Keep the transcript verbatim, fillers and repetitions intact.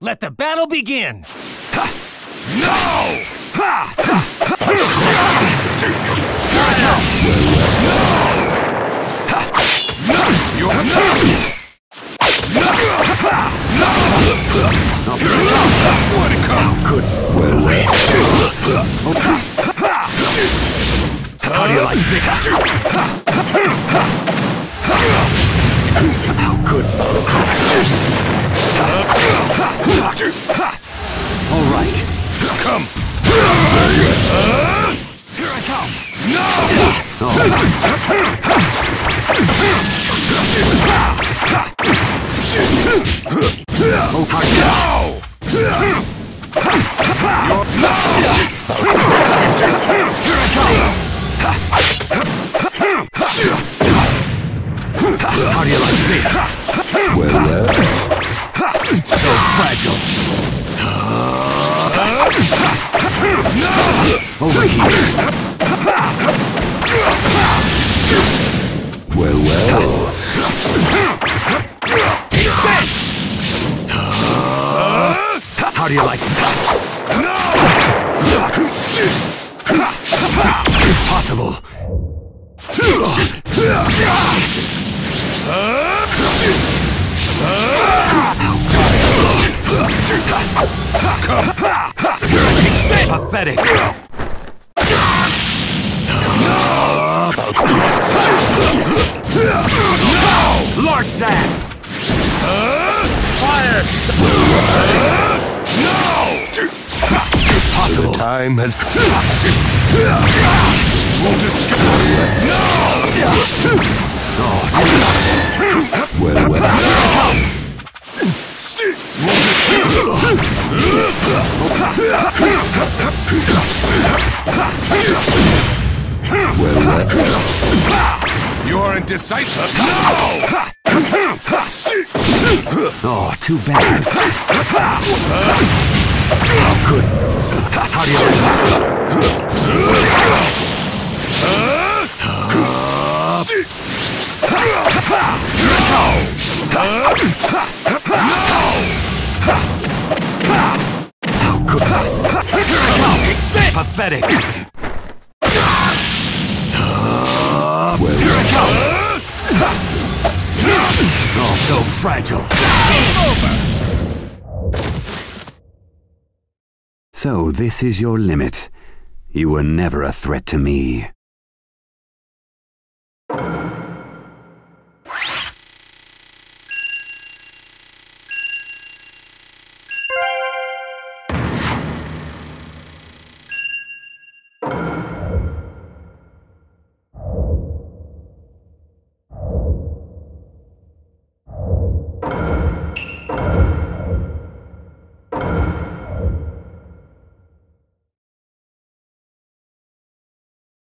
Let the battle begin! Ha! No! Ha! Ha! How do you like that? How good? All right. Come. Here I come. No! Oh. No! How do you like me? Well, uh... so fragile. Over here. Well, well. Take this! How do you like that? No! It's possible. Pathetic. No! Large dance. Fire. No! It's possible. The time has we'll discover. No! Well, well. You are indecisive. No! Oh, too bad. Oh, good. How do you like that? How could I? Pathetic. Here I come. Oh, so fragile. So this is your limit. You were never a threat to me.